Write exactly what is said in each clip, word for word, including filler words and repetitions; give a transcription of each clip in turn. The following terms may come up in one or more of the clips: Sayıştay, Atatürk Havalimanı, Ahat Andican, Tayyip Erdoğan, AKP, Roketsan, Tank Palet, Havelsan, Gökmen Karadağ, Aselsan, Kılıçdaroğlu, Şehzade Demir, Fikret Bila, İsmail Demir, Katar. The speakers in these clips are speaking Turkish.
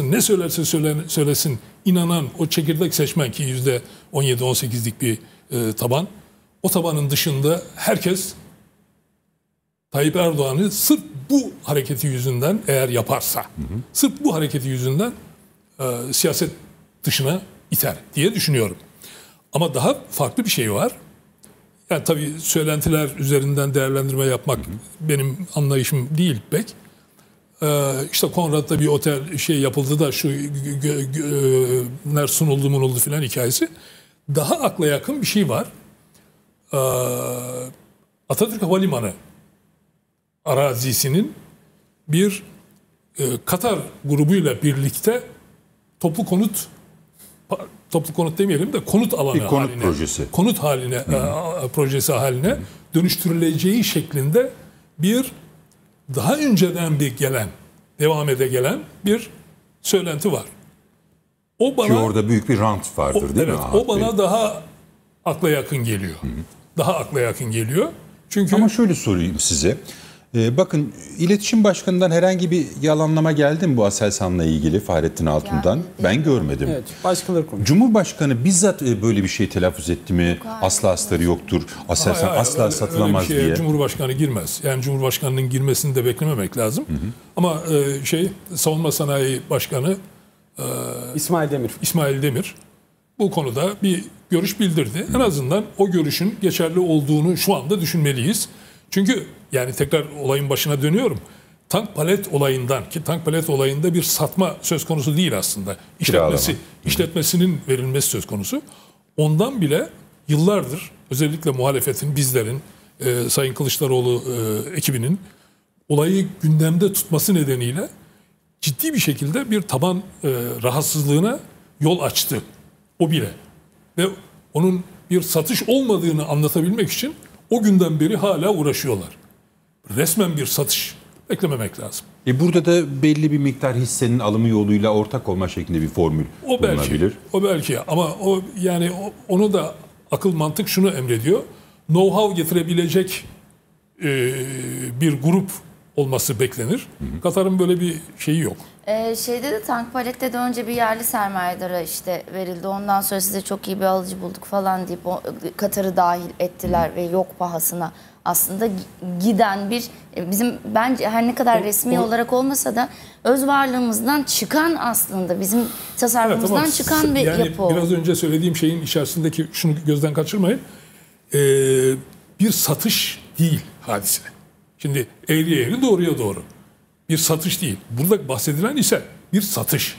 Ne söylerse söylesin inanan o çekirdek seçmen ki yüzde on yedi on sekizlik bir e, taban, o tabanın dışında herkes Tayyip Erdoğan'ı sırf bu hareketi yüzünden eğer yaparsa, hı hı. sırf bu hareketi yüzünden e, siyaset dışına iter diye düşünüyorum. Ama daha farklı bir şey var. Yani tabii söylentiler üzerinden değerlendirme yapmak hı hı. benim anlayışım değil pek. Ee, işte Konrad'da bir otel şey yapıldı da şu ner sunuldu munuldu filan hikayesi. Daha akla yakın bir şey var. Ee, Atatürk Havalimanı arazisinin bir e, Katar grubuyla birlikte toplu konut toplu konut demeyelim de konut alanı bir konut haline, projesi. konut haline e, projesi haline Hı. dönüştürüleceği şeklinde bir daha önceden bir gelen, devam ede gelen bir söylenti var. O bana, ki orada büyük bir rant vardır o, değil evet, mi? Ahat o bana Bey? daha akla yakın geliyor. Hı hı. Daha akla yakın geliyor. Çünkü ama şöyle sorayım size. Ee, bakın iletişim başkanından herhangi bir yalanlama geldi mi bu Aselsan'la ilgili Fahrettin Altun'dan? Yani, ben görmedim. Evet, başkaları konuşuyor. Cumhurbaşkanı bizzat böyle bir şey telaffuz etti mi? Yok, asla astarı yoktur. Aselsan hayır, asla öyle, satılamaz öyle diye. Cumhurbaşkanı girmez. Yani Cumhurbaşkanı'nın girmesini de beklememek lazım. Hı hı. Ama e, şey Savunma Sanayi Başkanı e, İsmail Demir. İsmail Demir bu konuda bir görüş bildirdi. Hı. En azından o görüşün geçerli olduğunu şu anda düşünmeliyiz. Çünkü yani tekrar olayın başına dönüyorum. Tank palet olayından ki tank palet olayında bir satma söz konusu değil aslında. İşletmesi, işletmesinin verilmesi söz konusu. Ondan bile yıllardır özellikle muhalefetin, bizlerin, e, Sayın Kılıçdaroğlu e, ekibinin olayı gündemde tutması nedeniyle ciddi bir şekilde bir taban e, rahatsızlığına yol açtı. O bile. Ve onun bir satış olmadığını anlatabilmek için o günden beri hala uğraşıyorlar. Resmen bir satış beklememek lazım. E burada da belli bir miktar hissenin alımı yoluyla ortak olma şeklinde bir formül o belki, bulunabilir. O belki ama o yani onu da akıl mantık şunu emrediyor. Know-how getirebilecek e, bir grup olması beklenir. Katar'ın böyle bir şeyi yok. Ee, şeyde de tank palette de önce bir yerli sermayedara işte verildi. Ondan sonra size çok iyi bir alıcı bulduk falan deyip o, Katar'ı dahil ettiler Hı. ve yok pahasına aslında giden bir bizim bence her ne kadar o, resmi o, olarak olmasa da öz varlığımızdan çıkan aslında bizim tasarrufumuzdan evet, tamam. çıkan bir yani yapı oldu. Biraz önce söylediğim şeyin içerisindeki şunu gözden kaçırmayın. Ee, bir satış değil hadise. Şimdi eğri eğri doğruya doğru. Bir satış değil. Burada bahsedilen ise bir satış.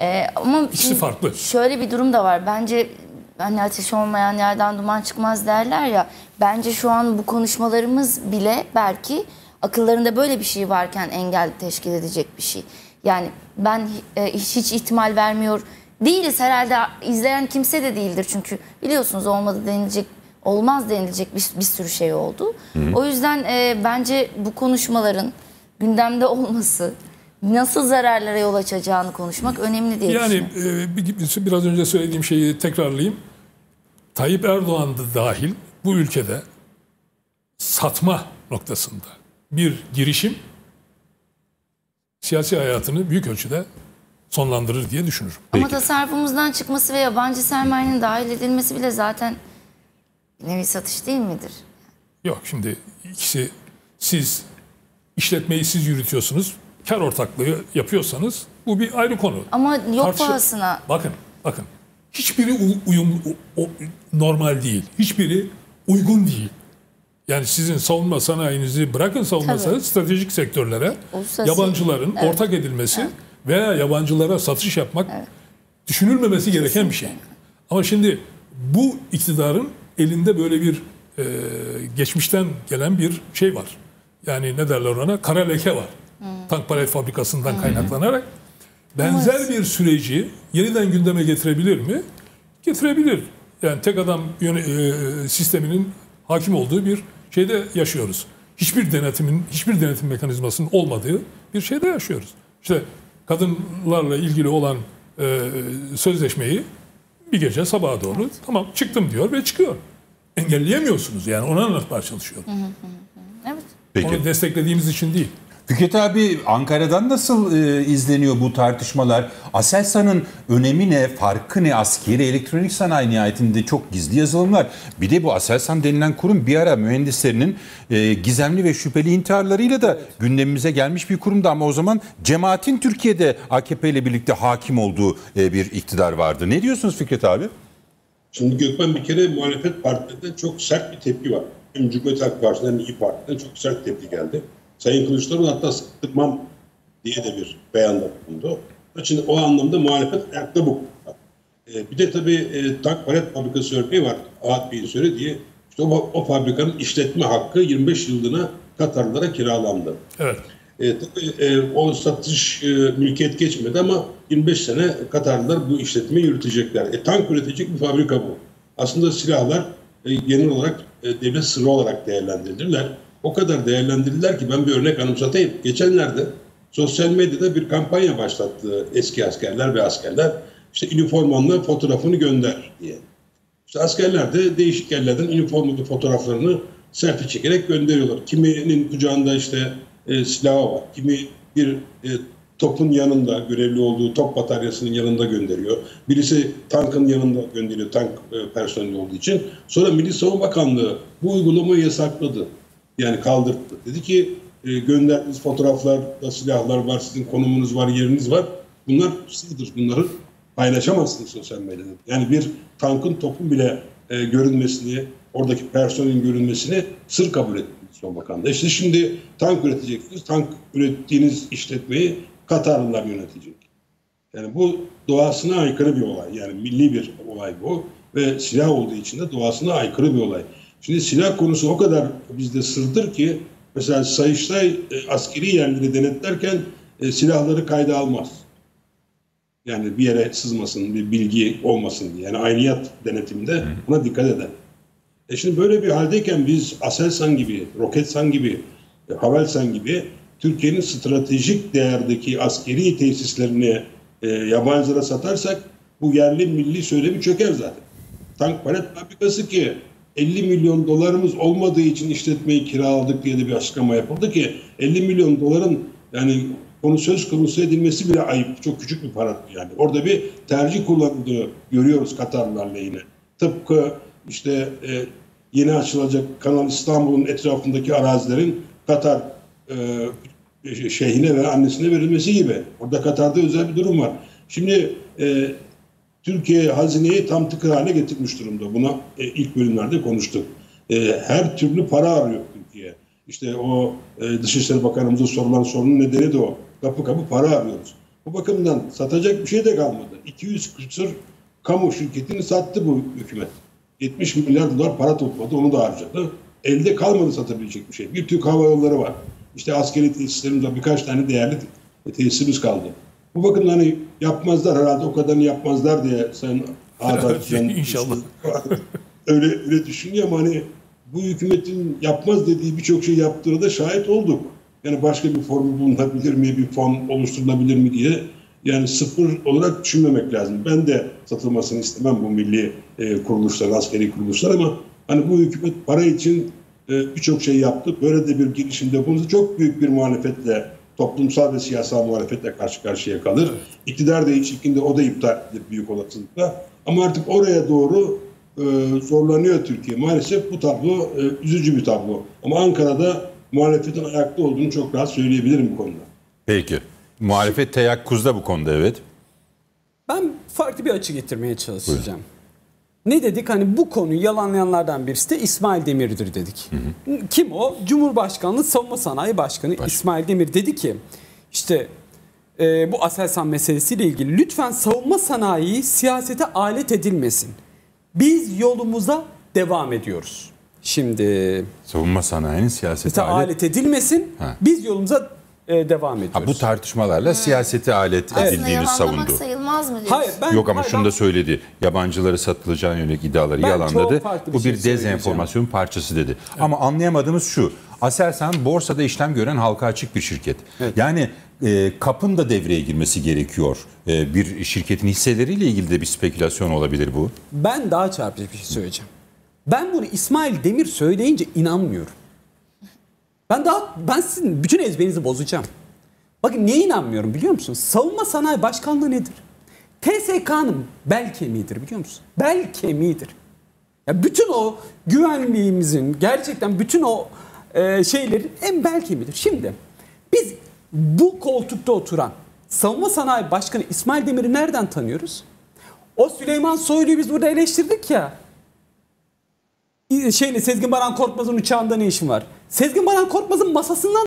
Ee, ama İkisi farklı. Şöyle bir durum da var. Bence hani ateş olmayan yerden duman çıkmaz derler ya. Bence şu an bu konuşmalarımız bile belki akıllarında böyle bir şey varken engel teşkil edecek bir şey. Yani ben e, hiç ihtimal vermiyor değiliz herhalde. İzleyen kimse de değildir. Çünkü biliyorsunuz olmadı denilecek olmaz denilecek bir, bir sürü şey oldu. Hı. O yüzden e, bence bu konuşmaların gündemde olması nasıl zararlara yol açacağını konuşmak önemli diye yani, düşünüyorum. E, biraz önce söylediğim şeyi tekrarlayayım. Tayyip Erdoğan da dahil bu ülkede satma noktasında bir girişim siyasi hayatını büyük ölçüde sonlandırır diye düşünürüm. Ama tasarrufumuzdan çıkması ve yabancı sermayenin dahil edilmesi bile zaten nevi satış değil midir? Yok şimdi ikisi siz işletmeyi siz yürütüyorsunuz. Kar ortaklığı yapıyorsanız bu bir ayrı konu. Ama yok Tartış... pahasına. Bakın bakın. Hiçbiri uyum, normal değil. Hiçbiri uygun değil. Yani sizin savunma sanayinizi bırakın savunma sanayi, stratejik sektörlere Uluslararası yabancıların evet. ortak edilmesi evet. veya yabancılara satış yapmak evet. düşünülmemesi evet. gereken bir şey. Ama şimdi bu iktidarın elinde böyle bir e, geçmişten gelen bir şey var. Yani ne derler ona? Kara leke var. Hmm. Tank palet fabrikasından hmm. kaynaklanarak. Benzer Umarız. bir süreci yeniden gündeme getirebilir mi? Getirebilir. Yani tek adam e, sisteminin hakim olduğu bir şeyde yaşıyoruz. Hiçbir denetimin, hiçbir denetim mekanizmasının olmadığı bir şeyde yaşıyoruz. İşte kadınlarla ilgili olan e, sözleşmeyi bir gece sabaha doğru evet. tamam çıktım diyor ve çıkıyor. Engelleyemiyorsunuz yani onu anlatmaya çalışıyorum. Hı hı hı. Evet. Peki. Onu desteklediğimiz için değil. Fikret abi, Ankara'dan nasıl e, izleniyor bu tartışmalar? Aselsan'ın önemi ne, farkı ne? Askeri elektronik sanayi nihayetinde çok gizli yazılımlar. Bir de bu Aselsan denilen kurum bir ara mühendislerinin e, gizemli ve şüpheli intiharlarıyla da gündemimize gelmiş bir kurumdu. Ama o zaman cemaatin Türkiye'de A K P ile birlikte hakim olduğu e, bir iktidar vardı. Ne diyorsunuz Fikret abi? Şimdi Gökmen, bir kere muhalefet partilerinden çok sert bir tepki var. Hem Cumhuriyet Halk Partisi'nden, İYİ Parti'den çok sert tepki geldi. Sayın Kılıçdaroğlu hatta sıkmam diye de bir beyanda bulundu. Şimdi o anlamda muhalefet ayakta bu. E, bir de tabii e, tak palet fabrikası örneği var. Ağat Bey'in söylediği diye. İşte o, o fabrikanın işletme hakkı yirmi beş yıllığına Katarlılara kiralandı. Evet. E, tabii e, o satış e, mülkiyet geçmedi ama yirmi beş sene Katarlılar bu işletmeyi yürütecekler. E, tank üretecek bir fabrika bu. Aslında silahlar e, genel olarak e, devlet sırrı olarak değerlendirilirler. O kadar değerlendirdiler ki ben bir örnek anımsatayım. Geçenlerde sosyal medyada bir kampanya başlattı eski askerler ve askerler. İşte üniformanla fotoğrafını gönder diye. İşte askerler de değişik yerlerden üniformalı fotoğraflarını selfie çekerek gönderiyorlar. Kiminin kucağında işte e, silahı var. Kimi bir e, topun yanında, görevli olduğu top bataryasının yanında gönderiyor. Birisi tankın yanında gönderiyor, tank e, personeli olduğu için. Sonra Milli Savunma Bakanlığı bu uygulamayı yasakladı. Yani kaldırdı. Dedi ki e, gönderdiğiniz fotoğraflarda silahlar var, sizin konumunuz var, yeriniz var. Bunlar sizdir. Bunları paylaşamazsınız sosyal medyada. Yani bir tankın topun bile e, görünmesini, oradaki personelin görünmesini sır kabul ettiniz son bakanda. İşte şimdi tank üreteceksiniz. Tank ürettiğiniz işletmeyi Katarlılar yönetecek. Yani bu doğasına aykırı bir olay. Yani milli bir olay bu. Ve silah olduğu için de doğasına aykırı bir olay. Şimdi silah konusu o kadar bizde sırdır ki mesela Sayıştay e, askeri yerleri denetlerken e, silahları kayda almaz. Yani bir yere sızmasın, bir bilgi olmasın diye. Yani ayniyat denetiminde buna dikkat eder. E şimdi böyle bir haldeyken biz Aselsan gibi, Roketsan gibi, e, Havelsan gibi Türkiye'nin stratejik değerdeki askeri tesislerini e, yabancılara satarsak bu yerli milli söylemi çöker zaten. Tank palet fabrikası ki elli milyon dolarımız olmadığı için işletmeyi kiraladık diye de bir açıklama yapıldı ki elli milyon doların yani konu söz konusu edilmesi bile ayıp. Çok küçük bir para yani. Orada bir tercih kullanıldığı görüyoruz Katarlılarla yine. Tıpkı işte e, yeni açılacak Kanal İstanbul'un etrafındaki arazilerin Katar e, şeyhine ve annesine verilmesi gibi. Orada Katar'da özel bir durum var. Şimdi e, Türkiye hazineyi tam tıkır hale getirmiş durumda. Buna e, ilk bölümlerde konuştuk. E, her türlü para arıyor Türkiye. İşte o e, Dışişleri Bakanımıza sorulan sorunun nedeni de o. Kapı kapı para arıyoruz. Bu bakımdan satacak bir şey de kalmadı. iki yüz küsur kamu şirketini sattı bu hükümet. yetmiş milyar dolar para topladı, onu da harcadı. Elde kalmadı satabilecek bir şey. Bir Türk Hava Yolları var. İşte askeri tesislerimizde birkaç tane değerli tesisimiz kaldı. Bu bakımdan hani yapmazlar herhalde, o kadarını yapmazlar diye sen Ağdat'ın inşallah öyle öyle düşünüyor ama hani bu hükümetin yapmaz dediği birçok şey yaptığına da şahit olduk. Yani başka bir formül bulunabilir mi, bir fon oluşturulabilir mi diye yani sıfır olarak düşünmemek lazım. Ben de satılmasını istemem bu milli e, kuruluşlar, askeri kuruluşlar ama hani bu hükümet para için e, birçok şey yaptı. Böyle de bir girişimde bunu çok büyük bir muhalefetle, toplumsal ve siyasal muhalefetle karşı karşıya kalır. Evet. İktidar değişikliğinde o da iptal edilir büyük olasılıkla. Ama artık oraya doğru e, zorlanıyor Türkiye. Maalesef bu tablo e, üzücü bir tablo. Ama Ankara'da muhalefetin ayakta olduğunu çok rahat söyleyebilirim bu konuda. Peki. Muhalefet teyakkuzda bu konuda, evet. Ben farklı bir açı getirmeye çalışacağım. Buyurun. Ne dedik? Hani bu konuyu yalanlayanlardan birisi de İsmail Demir'dir dedik. Hı hı. Kim o? Cumhurbaşkanlığı Savunma Sanayi Başkanı Baş. İsmail Demir dedi ki işte e, bu Aselsan meselesiyle ilgili lütfen savunma sanayi siyasete alet edilmesin. Biz yolumuza devam ediyoruz. Şimdi savunma sanayinin siyasete alet... alet edilmesin. Ha. Biz yolumuza devam ediyoruz. Ha, bu tartışmalarla ha. siyasete alet aslında edildiğini savundu. Sayılmaz mı hayır, ben, Yok ama hayır, şunu ben... da söyledi. Yabancılara satılacağına yönelik iddiaları ben yalanladı. Bir bu şey bir dezenformasyonun parçası dedi. Evet. Ama anlayamadığımız şu. Aselsan borsada işlem gören halka açık bir şirket. Evet. Yani e, kapın da devreye girmesi gerekiyor. E, bir şirketin hisseleriyle ilgili de bir spekülasyon olabilir bu. Ben daha çarpıcı bir şey söyleyeceğim. Ben bunu İsmail Demir söyleyince inanmıyorum. Ben daha ben sizin bütün ezberinizi bozacağım. Bakın neye inanmıyorum biliyor musun? Savunma Sanayi Başkanlığı nedir? T S K'nın bel kemiğidir biliyor musun? Bel kemiğidir. Ya bütün o güvenliğimizin, gerçekten bütün o e, şeylerin en bel kemiğidir. Şimdi biz bu koltukta oturan Savunma Sanayi Başkanı İsmail Demir'i nereden tanıyoruz? O Süleyman Soylu'yu biz burada eleştirdik ya. Şeyle Sezgin Baran Korkmaz'ın uçağında ne işin var? Sezgin Baran Korkmaz'ın masasından